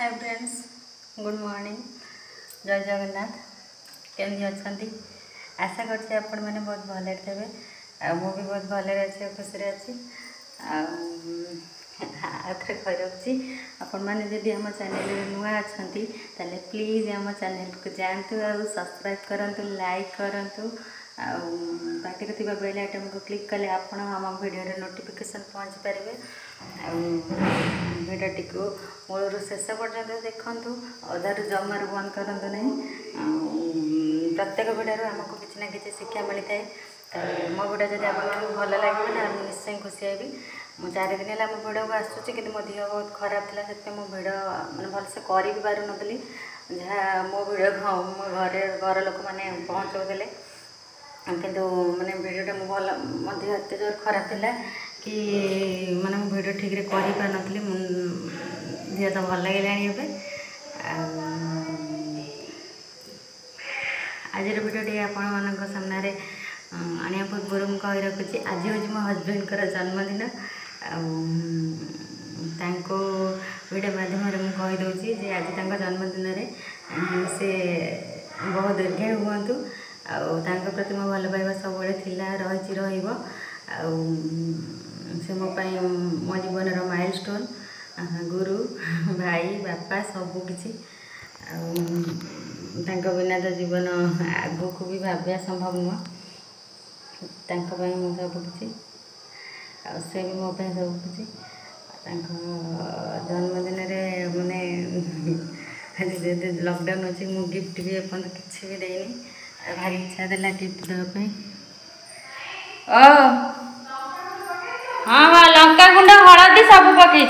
Hi friends, good morning. जय जगन्नाथ। केमी अच्छा आशा कर बहुत भले थे आ भी बहुत भले अच्छे खुशी अच्छी आउे कही रखी आपण मैंने जदि आम चैनल नुआ अच्छा तेल प्लीज आम चैनल को जातु आ सब्सक्राइब करूँ, लाइक करूँ, बाकी बेल आइटम को क्लिक कले आप वीडियो नोटिफिकेशन पहुँच पारे। वीडियोटी को मूल शेष पर्यटन देखूँ, अधारू जमार बंद करूँ नहीं। प्रत्येक वीडियो आमको किसी ना कि शिक्षा मिलता है। मो वीडियो जब आपको भल लगे निश्चय खुशी है। मुझे चारिदिन है मो वीडियो को आसूँ कि मो देह बहुत खराब था, से मो वीडियो मैं भलसे कर भी पार नी। जहाँ मो वीडियो मो घरे घर लोक मैंने पहुँचाऊ किंतु मैंने वीडियोटा मुझे एत जोर खराब था कि मैंने वीडियो ठीक रे करी मुझे तो भल लगे। आज वीडियोटी आपने आने पूर्व मुझे कही रखुच्छी। आज हूँ मो हजबैंड जन्मदिन आडियो मध्यम मुझे जे आज जन्मदिन से बहुत दीर्घायु हूँ। आउं प्रति मो भल पाइबा सब रही से मो जीवन माइल स्टोन गुरु भाई बापा सबकि बिना तो जीवन आग को भी भाव संभव नुह। मो सबकि से भी मोप सबकि जन्मदिन मैंने लकडाउन अच्छे मु गिफ्ट भी एपर् कि देनी भारी इच्छा देला गिफ्ट देवाई। ओ हाँ हाँ लंका गुंड हलदी सब पकई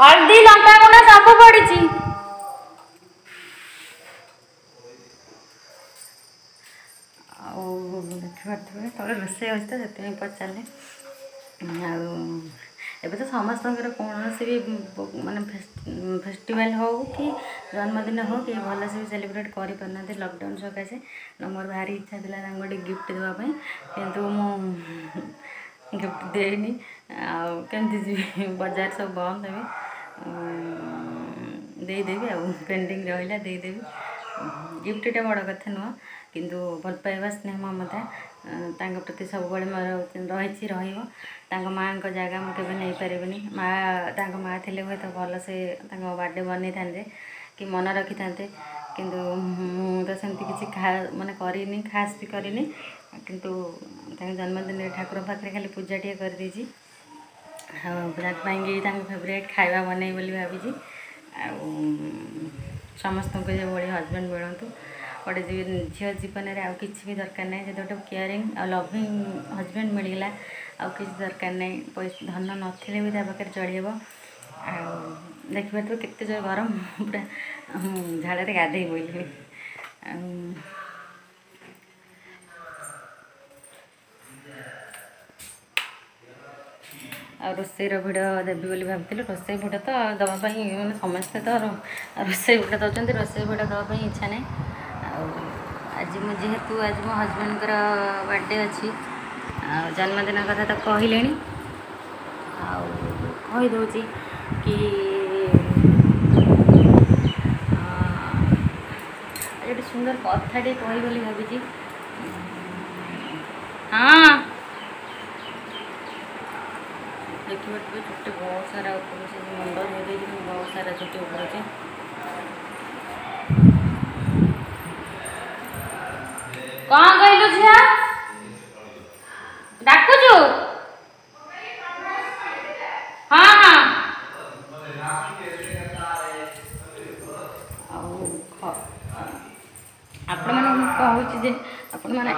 हलदी लंका गुंड सब पड़ी। देखिए तब रोसे अच्छे तो से पचारे आ एब तो समस्त कौन से भी मान फेस्टिवल हो कि जन्मदिन हो कि भल से भी सेलिब्रेट कर पारना। लकडाउन सकाशे मोर भारी इच्छा था गोटे गिफ्ट देवाई कि मुझे गिफ्ट देनी आमती बजार सब बंद देदेवी आेंडिंग रहा देदेवी। गिफ्टा बड़ कथा नुह कि भल पाइबा स्नेह ममता प्रति सब रही माँ को जगह मुझे नहीं पारे। माँ थी हे तो भल से बर्थडे बनई था कि मन रखि था कि तो सेमती किसी खास मैंने करनी खास भी करनी कि जन्मदिन ठाकुर पाखे खाली पूजाटे करदे फेवरेट खाଇବା बनई बोली भाई। समस्त को जो भाई हजबैंड मिलतु गोटे झील जीवन में आउ कि दरकार ना जो गोटे केयरिंग आ लविंग हजबैंड मिलगला आउ कि दरकार ना पैसा धन नथिले भी पाखे चल। देखा तो केत जोर गरम पूरा झाड़ गाधे बोली आ रोसईर भिडियो देवी बोली भाई। रोसई भिडियो तो दवापाई मैंने समस्ते तो रोसई भिडियो दौरान रोसई भिडियो दवापाई इच्छा ना। आज मु जेहेतु आज मो हजबैंड बर्थडे अच्छी जन्मदिन कथा तो कहले आईदे कि गोटे सुंदर कथाटे कह भाई। हाँ देखिए छोटे बहुत सारा मुंड धोई बहुत सारा छोटे उपड़े कौन कहलु झी डाकुचु। हाँ हाँ आपण मैंने कहूँ जे आपण मैंने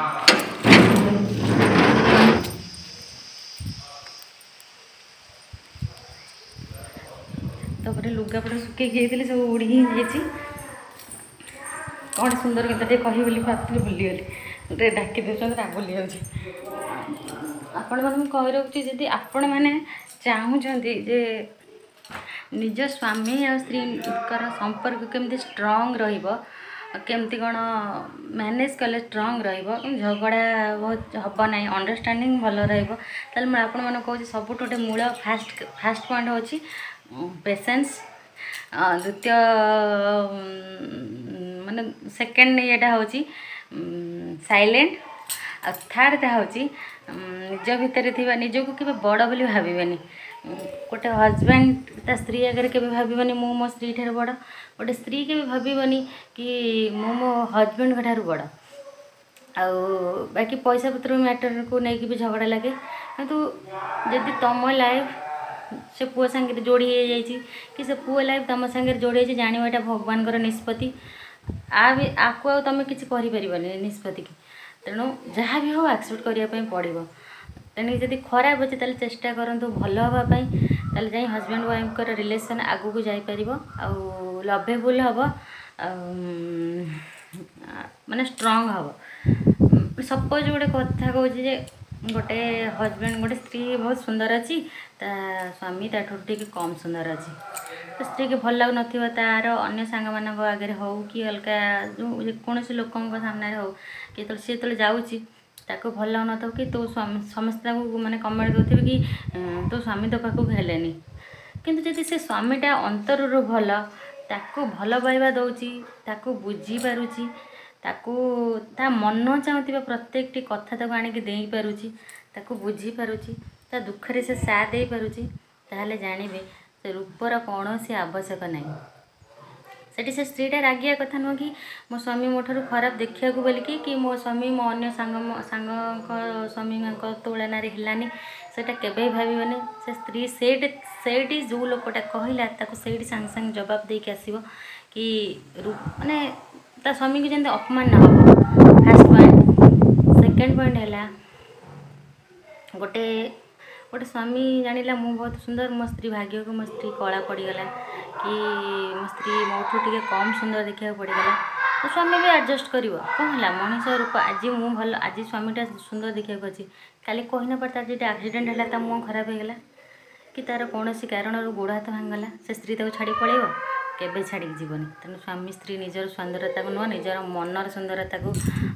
तापर लुगापटा सुखैली सब उड़ी जाइए कौन सुंदर गीतटे कह भूलिगली डाक दे भूली जाऊँगी। आपण मैं कही रखुच्छी जी आपण मैंने चाहते जे निज स्वामी और स्त्री संपर्क केमती स्ट्रंग रहिबो केमती कौन मैनेज कले स्ट्रंग रगड़ा बहुत हम ना अंडरस्टैंडिंग भल रही मैं आपको कहूँ सब गोटे मूल फास्ट पॉइंट हूँ पेशेंस द्वितीय माने सेकेंड येटा हूँ साइलेंट आ थर्ड ता हूँ निज भितर थी निज को केवे बड़ बोली भावेनि गोटे हजबैंड ता स्त्री आगे के भावनी मु मो स्त्री ठार बड़ गोटे स्त्री के भावनी कि मु मो हजबैंड ठार बड़ आ बाकी पैसा पत्र मैटर को लेकिन भी झगड़ा लगे किंतु यदि तुम लाइफ से पुआ सांगे जोड़ी हो जाए कि से पुआ लाइफ तुम सांगे जोड़ी हो जान भगवान निष्पत्ति आपको आउ तुम किसी करें निष्पत्ति की तेणु जहाँ भी हो एक्सेप्ट करने पड़ो तेणु जब खराब अच्छे तेल चेष्टा करूँ भल हाँपाई तेल जाए हजबैंड वाइफ रिलेसन आगू जापर आउ लवेबुल हम मानने स्ट्रंग हम सपोज गोटे कथा कहे गोटे हजबैंड गोटे स्त्री बहुत सुंदर अच्छी ता स्वामी ताकि कम सुंदर अच्छी स्त्री के भल लगुन तार अगर सांग मान आगे हो कि अलग जो कौन लोक सामने हो कि सी जो जाऊँ भल लगुन कि तो स्वामी समस्त मानने कमेंट दे कि तो स्वामी तो पाक हेलेनि किंतु जब से स्वामीटा अंतर भल ताकू भल पाइबा दौची ताकू बुझी पारुची ताकू ता मन चाहूँ प्रत्येक कथा ताकू आनिक दे पारुची ताकू बुझी पारुची ता दुख रे से साथ दे पारुची ताहले जानिबे से रूपर कौन से आवश्यक नहीं सेठी से स्त्रीटा रागिया कथा नुह कि मो स्वामी मो ठार खराब देखा बोलिकी कि मो स्वामी मो अन्य सांग स्वामी तुलन हेलानी सेटा केबे भावनी से स्त्री सेठी जो लोकटा कहला ताकू सेठी सांग सांग जवाब देके आसीबो कि माने ता स्वामी को जैसे अपमान ना हो। फास्ट पॉइंट सेकेंड पॉइंट है गोटे गोटे स्वामी जानिला मु बहुत सुंदर मो स्त्री भाग्य को मो स्त्री कला पड़गला कि मो स्त्री मोठू टे कम सुंदर देखा पड़गला तो स्वामी भी आडजस्ट कर कौन है मनीष रूप आज मुँह भल आज स्वामीटा सुंदर देखा अच्छी काली कही ना पड़ता जो आक्सीडेट है ता मुँह खराब होगा कि तार कौन कारण गोड़ हाथ भांगला से स्त्री ताको छाड़ी पड़ेगा केबे छाड़ी जीवन तेनाली स्वामी स्त्री निजर सुंदरता को नुह निजर मनर सुंदरता को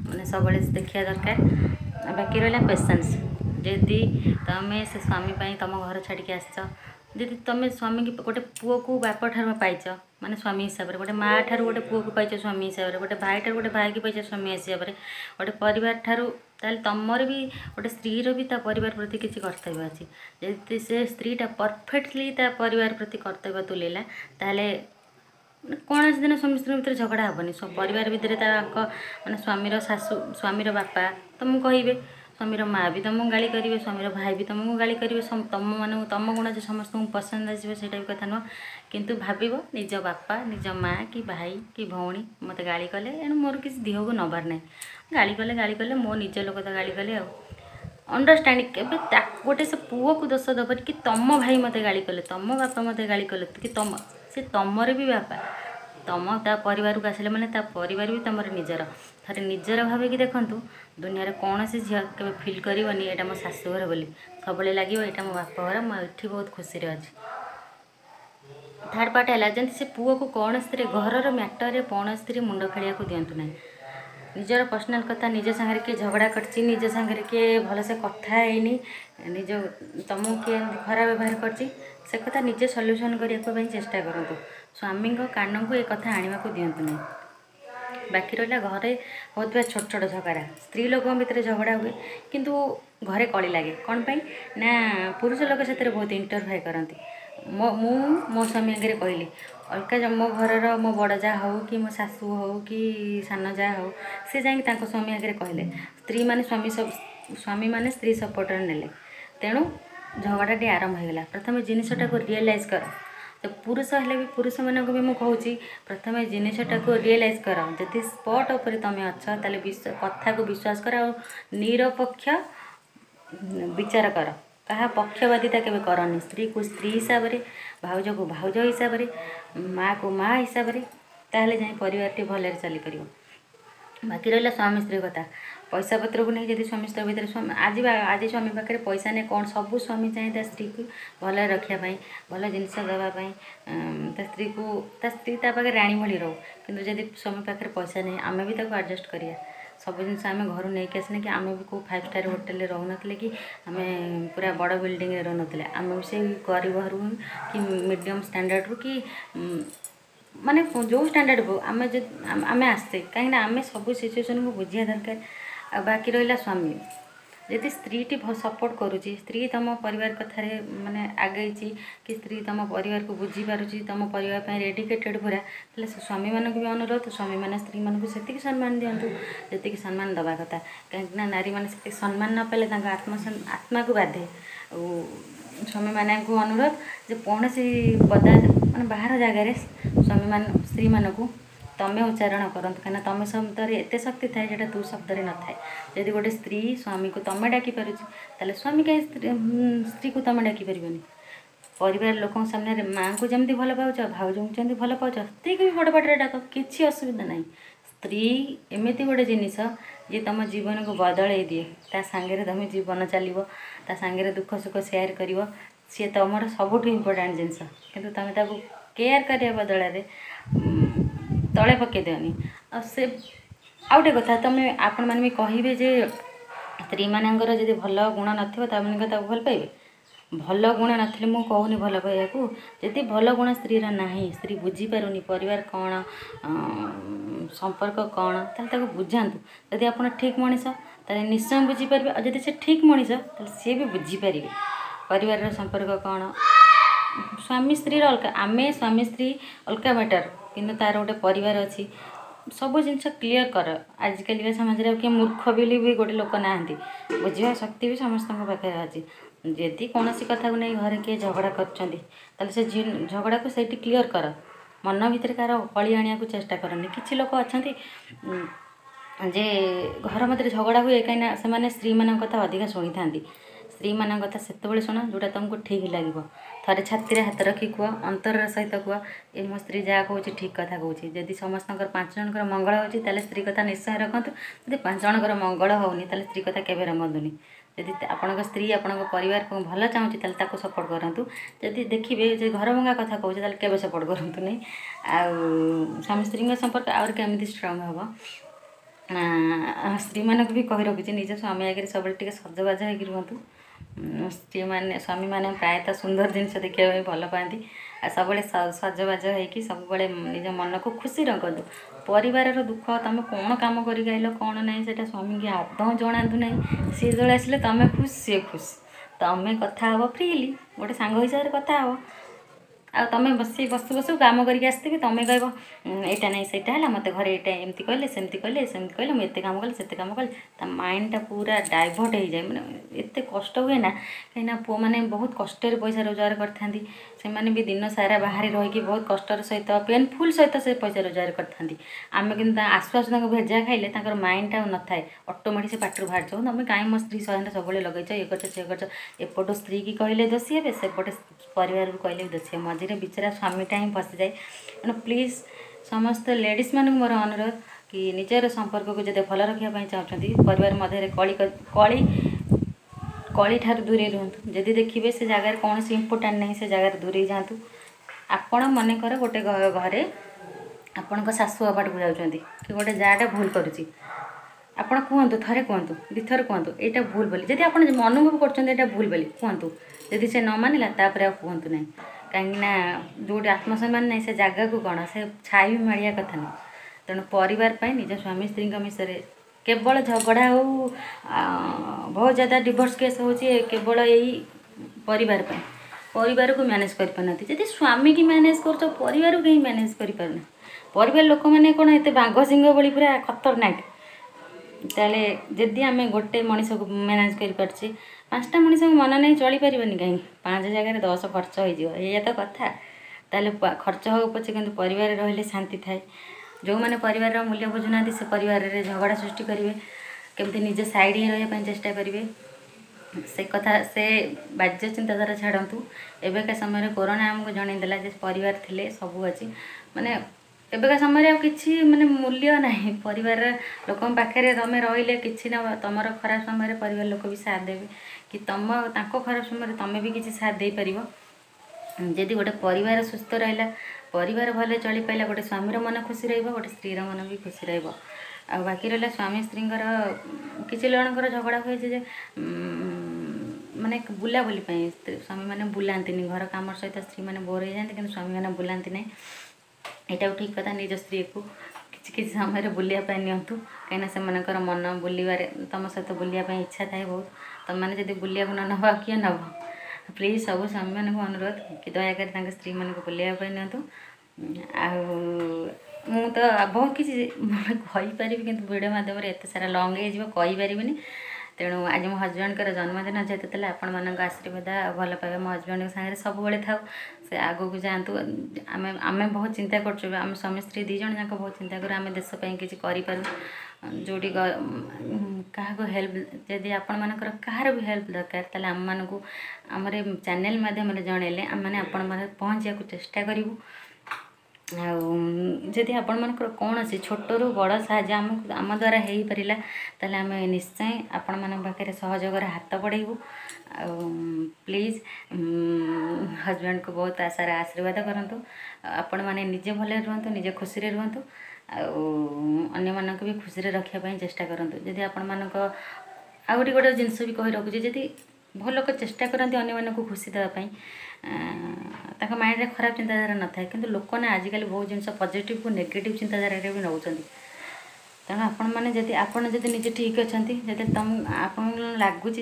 मैंने सब देखा दरकार बाकी रहा पेसेंस जदि तुम्हें से स्वामी तुम घर छाड़ी आसि तुम स्वामी की गोटे पुओ को बाप ठार पाइच माने स्वामी हिसाब से गोटे माँ ठार गोटे पुओ को पाइच स्वामी हिसाब से गोटे भाई ठार गोटे भाई की पाइच स्वामी हिसाब से गोटे परिवार ठारू ताले तुमर भी गोटे स्त्रीर भी परिवार प्रति किसी कर्तव्य अच्छी जदि से स्त्रीटा परफेक्टली परिवार प्रति कर्तव्य तुलेला ताले कौन दिन स्वामी स्त्री भितर झगड़ा हेनी सब परिवार भितर मैंने स्वामीर सासू स्वामीर बापा तुमको कहे स्वामीर माँ भी तुमको गाली करेंगे स्वामीर भाई भी तुमको गाली करेंगे तुम मान तुम गुण जो समस्त पसंद आसो से कथा नुह कितु भाव निज बापा निज माँ कि भाई कि भौणी मत गाली कले एणु मोर किसी देह को नबार ना गाली कले मो निज लोक तो गाली कले अंडरस्टैंडिंग के गोटे से पुओ को दोष दब कि तुम भाई मत गाली कले तुम बापा मत गाली कले कि तुम से तुमर भी बापा तुम परिवार को आसिले मैंने परिवार भी तुम निजर थे निजर भाविकी देखूँ दुनिया कौन से झी के फिल करनी यहाँ मो सासूघर बोली सब लगे यहाँ मो बापघर मुझे बहुत खुशी अच्छी थर्ड पार्ट है जमी से पुओ को कौन स्त्री घर मैटर कौन स्त्री मुंड खेल दिंतु ना निजर पर्सनाल कथा निज सागर किए झगड़ा करची निज सागर किए भलसे कथा हैनी निज तुम किए खराब व्यवहार करची से कथा निजे सल्यूशन करने चेष्टा करूँ स्वामी कान को एक कथा आने को दिंतु ना बाकी रहा घरे होता छोट छोट झगड़ा स्त्री लोक भितर झगड़ा हुए किंतु घरे कली लगे कौन पाई ना पुरुष लोक से बहुत इंटरफेयर करती मो स्वामी आगे कहली अलग मो घर मो बड़ जा हो कि मो सासू हो कि सान जा हो सी जा स्वामी आगे कहले स्त्री माने स्वामी माने स्त्री सपोर्ट नेले तेणु झगड़ाटी आरंभ होगा प्रथम जिनसटा को रियलाइज कर तो पुरुष हेल्ले भी पुरुष मानक भी मुझे कहूँ प्रथम जिनसटा को रियलाइज कर जदि स्पट उपर तुम अच्छा ताले कथा को विश्वास कर और निरपक्ष विचार कर क्या पक्षवादिता केवे करनी स्त्री को स्त्री हिसाब से भाज को भाज हिसाब से माँ को माँ हिसाब से ताहले जाई परिवार भलरे चली परियो बाकी रहा स्वामी स्त्री कथा पैसा पत्र को नहीं स्वामी स्त्री भर आज आज स्वामी पाखे पैसा नहीं कौन सब स्वामी चाहे स्त्री को भले रखापी भल जिन देवाई स्त्री पाखे राणी भाई रो कि स्वामी पाखे पैसा नहीं आम भी आडजस्ट करा सब जिन आम घर नहीं आसने कि आम भी कोई 5 स्टार होटेल रो ना कि आम पूरा बड़ बिल्डिंग रो ना आम भी से गरीब घर कि मीडियम स्टैंडर्ड कि माने जो स्टैंडर्ड को आम आम आसे कहीं आम सब सिचुएशन को बुझा दरकार। आ बाकी रहा स्वामी यदि स्त्री टी सपोर्ट करुच्ची स्त्री तुम परिवार कथा माने आगे कि स्त्री तुम परिवार को बुझी पार्टी तुम परिवार डेडिकेटेड पूरा स्वामी मानक भी अनुरोध स्वामी मैंने स्त्री मानक से सम्मान दिंतु जी सम्मान दवा कथा कहीं नारी मैंने सम्मान न पाले आत्मा को बाधे स्वामी मानक अनुरोध जो कौन सी पदा मैं बाहर जगार स्वामी मान स्त्री मानक तमें उच्चारण करूँ कहीं तमें शब्दर एत शक्ति थाए जो तू शब्द न थाए यदि गोटे स्त्री स्वामी को तमें डाक पारे स्वामी कहीं स्त्री को तमें डाक पार पर लोक सामने माँ को जमी भल पाच भाज को जमी भल पाच स्त्री को भी बड़ बाटे डाक किसी असुविधा ना स्त्री एमती गोटे जिनस जी तुम जीवन को बदल दिए ता सांगे तुम जीवन चलो ता सांगे दुख सुख सेयार कर सी तुम सबुठ इम्पोर्टाट जिनस कि तुम केयर करने बदल तले पकई देनी से आउटे कथा तुम आपण मैंने कहे जे स्त्री मानक जी भल गुण नाने भल पाइबे भल गुण नी मु कहूनी भल पाइबा को जी भल गुण स्त्रीर ना स्त्री बुझीपारूनी परिवार कौन संपर्क कौन ताको बुझातु जदि आप ठीक मनीष तेल निश्चय बुझीपारे और जब से ठीक मनीष सी भी बुझीपारे परिवार संपर्क कौन स्वामी स्त्री अलग आम स्वामी स्त्री अलग मैटर किंतु तार गोटे परिवार अच्छी सब जिन क्लीयर कर आजिकल समाज में किए मूर्ख भी गोटे लोक ना बुझा शक्ति भी समस्त पाखे अच्छी यदि कौन कथा को नहीं घर किए झगड़ा कर झगड़ा को सही क्लीयर कर मन भितर कार कली आने चेष्टा करनी किसी लोक अच्छा जे घर मध्य झगड़ा हुए कहीं से स्त्री मान कथा अधिका शुणी था स्त्री मान कथा से शुण जोटा तुमको ठीक लगे थे छाती हाथ रखी कह अंतर सहित कह ये मो स्त्री जहाँ कहे ठीक कथा कहे जदि समस्त 5 जन मंगल हो स्त्री कथा निश्चय रखुद जब 5 जन मंगल होनी स्त्री कथा केवे रखुनि जदि आपण स्त्री आपण परिवार को भल चाहूँ सपोर्ट करूँ जदि देखिए जो घर भंगा कथा कहे केवे सपोर्ट करूँ नहीं आउ स्वामी स्त्री संपर्क आर केमी स्ट्रंग हम स्त्री मानक भी कही रखुचे निज स्वामी आगे सब सजबाज हो रुहतु स्त्री मैंने स्वामी मैंने प्रायतः सुंदर जिनस देखा भल पाती सब सजबाज होगी सब निज मन को खुशी रखु परिवार दुख तुम कौन काम कर कौन ना से स्वामी की आदौ जनातु ना सी जो आसे तुम खुश सी खुश तुम कथा हे फ्रीली गोटे सांग हिसाब से कथा हे आ तुम बस बसू कम करके तुम कह यहाँ ना सहीटा है मत घर यहाँ एमती कहले सेमती कहले सेमती कहले मुझे कम कले से कम कले माइंडटा पूरा डाइवर्ट हो जाए मैंने एत कष्ट हुए ना कहीं पु मैंने बहुत कष्ट पैसा रोजगार करते से भी दिन सारा बाहर रहीकि बहुत कष्टर सहित पेनफुल सहित से पैसा रोजगार करते आम कि आसु आसू भेजा खाइले माइंडटा न थाए अटोमेटिक से पाटर बाहर जाऊँ तुम कहीं मो स्त्री सहायता सब लगे ये कर एपट स्त्री की कहले दोषी हे सेपटे परिवार को कहले दोषी हे मझे बिचरा स्वामीटा ही फसी जाए मैंने प्लीज समस्त लेडीज मानक मोर अनुरोध कि निजर संपर्क को जब भल रखापी चाहते परिवार मध्य कली कली ठार दूरे रुहतु जदि देखिए से जगार कौन से इम्पोर्टाट ना से जगार दूरे जातु आपण मन कर गोटे घरे आपण शाशु अबाट को जाऊँ कि गोटे जाटा भूल करुच्ची आपड़ कहतु थे कहतु दिथर कहतु यहाँ भूल बोली जब आप अनुभव कर भूल बोली कहतु जदि से न मानला कहतु ना कहीं जोटे आत्मसम्मान ना से जगा को कौन से छाई माड़िया कथा ना तेणु पर निज स्वामी स्त्री मिसर केवल झगड़ा हो बहुत ज़्यादा डिवोर्स केस हो केवल यही परिवार को मैनेज कर पार ना जब स्वामी की मैनेज कर परिवार को कहीं मैनेज कर पारना परिवार लोक मैंने कौन एत बाघ सिंह भली पूरा खतरनाक ताले जदि आम गोटे मनीष को मैनेज कर 5टा मनीष को मन नहीं चली पार कहीं 5 जगह 10 खर्च होया तो कथा ताले खर्च हो पचे कि परिवार रहिले शांति थाए जो मैंने परिवार मूल्य बुझुना से परिवार रे झगड़ा सृष्टि करेंगे केमती निजे साइड ही रहा चेष्टा करेंगे से कथा से बाज्य चिंताधारा छाड़ू एबका समय कोरोना आमको जनईदेला परिवार थिले सब अच्छी माने तेबका समय कि मानने मूल्य ना पर लोक पाखे तुम रही कि ना तुम खराब समय पर लोक भी साथ देवे कि तुम खराब समय तुम्हें भी किसी साथ दे पार जदि गोटे परिवार सुस्थ रहा परिवार भले चली पाइला गोटे स्वामी मन खुशी रही गोटे स्त्रीर मन भी खुशी रहा आ बाकी रहा स्वामी स्त्री कि जन झगड़ा हुए जे माने बुला बुली स्वामी मैंने बुलाती नहीं घर कम सहित स्त्री मैंने बोर हो जाती कि स्वामी मैंने बुलाती नहीं यहाँ ठीक कथा निज स्त्री को कि समय बुलाया निंतु कहीं मन बुलबार तुम सहित बुलवाई इच्छा थाए बहुत तुम मैंने जब बुलाया न नवा किए नब प्लीज सब स्वामी मान अनुरोध कि दयाकर स्त्री मान बुलवाई निंतु आ मुझे बहुत किसी कहीपरि कि भिडियो मध्यम एत सारा लंग होपारे तेणु आज मो हजबैंड जन्मदिन जेहतु आपण मान आशीर्वाद भल पाइबा मो हजबैंड सागर सब था से आग को जातु आम आम बहुत चिंता करुँ आम स्वामी स्त्री दीज जाक बहुत चिंता करूँ आम देश किपार जोटी क्या हेल्प जदि आपण मान कहार भी हेल्प दरकार तेल आम मान आम चैनल मध्यम जनइले आम मैंने आपण मान पहुँचा चेष्टा करूँ आदि आपण मान कौन सी छोटू बड़ साज आम द्वारा हो पारा तेल आम निश्चय आपण मान पाखे सहयोग हाथ बढ़ेबू प्लीज हजबैंड को बहुत सारा आशीर्वाद करूँ आपण मैंने निजे भले रुहतु निजे खुशी रुहतु आने को भी खुशी रखापी चेष्टा करूँ जदि आपण मान आगे गोटे जिनस भी कही रखुचे जदि बहुत लोग चेष्टा करती अगर खुशी देवाई माइंड रे खराब चिंताधारा न था कि लोक आजिकल बहुत जिन पॉजिटिव को नेगेटिव चिंताधारा भी नौ तेणु आपड़ी निजे ठीक अच्छा जब तुम आप लगुच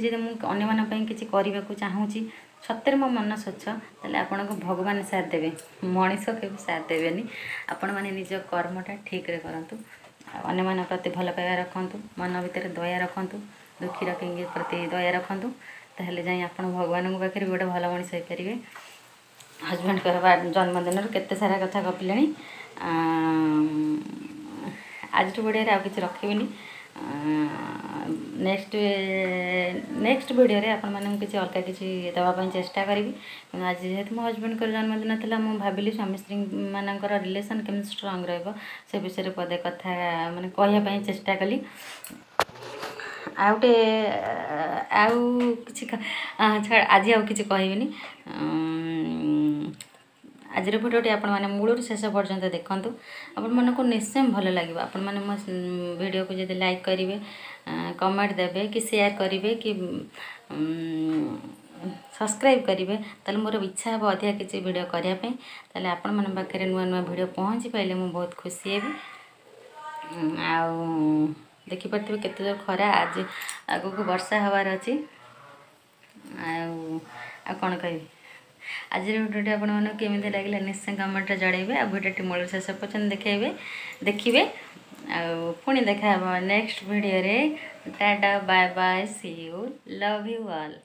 मुझे किसी करने को चाहूँगी सतरे मो मन स्वच्छ तेल आपन को भगवान साथ देवे मनीष के साथ देवे आपण मैंने निज कर्मटा ठीक करूँ अगर प्रति भल पाइबा रखु मन भर दया रखु दुखी रखी प्रति दया रखु ताहले जाई आपण भगवान को पाखे भी गोटे भल मनीष हो पारे हजबैंड कर जन्मदिन केते सारा कथा गपिले आज भिडियो आउ कि रखीबी नेक्स्ट भिडियो आपण मैं किसी अलग किसी देवाई चेष्टा करी आज जेहतु मो हजबैंड को जन्मदिन था मुझे भाविली स्वामी स्त्री मान रिलेसन केम स्ट्रंग रे विषय पदे कथा मैंने कहवाई चेष्टा कली आ गए आउ कि आज आउ कि कहबी आज भिडियोटी आपने मूलर शेष पर्यंत देखूँ आपण को निश्चय भल लगे आपण मैंने मो भिडियो को जब लाइक करेंगे कमेंट देवे कि शेयर करेंगे कि सब्सक्राइब करेंगे तेल मोर इच्छा हे अधिका किसी भिडियो करने तेल आपण मान पाखे नुआ नुआ भिडियो पहुँची पाइले मुझे बहुत खुशी हेबी आ देखिपे के खरा आज आग को वर्षा हबार अच्छी आण कह आज भिडियोटी आपमती लगे निश्चय कमेंट्रे जड़े भिडियोटी मूल शेष पर्यटन देखे देखिए पुणी देखा नेक्स्ट वीडियो रे tata bye bye see you love you all.